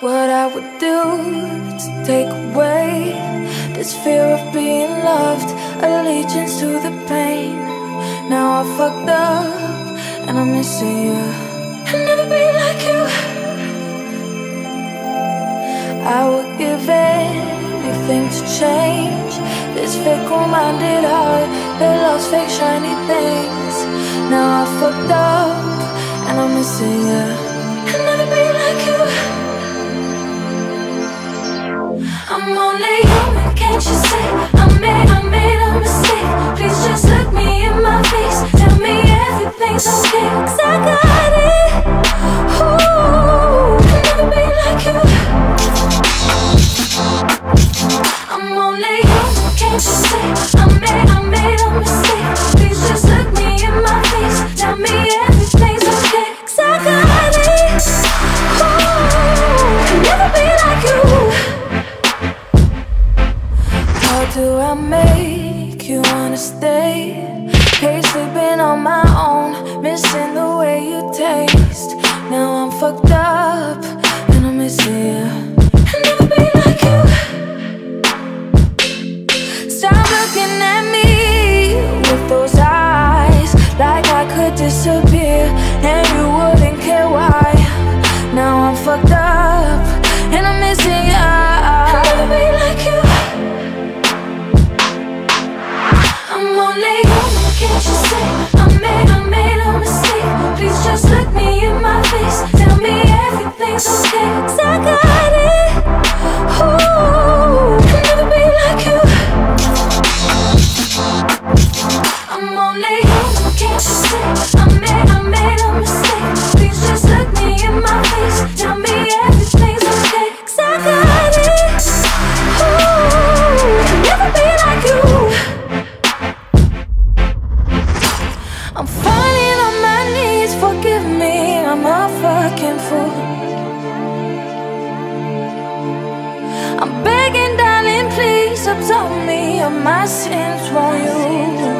What I would do to take away this fear of being loved, allegiance to the pain. Now I fucked up and I'm missing you. I'll never be like you. I would give anything to change this fickle-minded heart that loves fake shiny things. Now I fucked up and I'm missing you. I'll never be like you. I'm only human, can't you see? I made a mistake. Please just look me in my face. Tell me everything's okay, 'cause I got it. Ooh, I'll never be like you. I'm only human, can't you see? I made a mistake. Please just look me in my face. Tell me everything's okay, 'cause I got it. Ooh, I'll never be like you. Do I make you wanna stay? Hate sleeping on my own, missing the way you taste. Now I'm fucked up and I'm missing you. I'll never be like you. Stop looking at me with those eyes, like I could disappear and you wouldn't care why. Now I'm fucked up and I'm missing you. I'll never be like you. Can't you see? I made a mistake. Please just look me in my face. Tell me everything's okay, 'cause I got it. Ooh, I'll never be like you. I'm only human, can't you see? I made a mistake. Please just look me in my face. Tell me everything's okay, 'cause I got it. Ooh, I'll never be like you. I'm falling on my knees, forgive me, I'm a fucking fool. I'm begging, darling, please absolve me of my sins, won't you?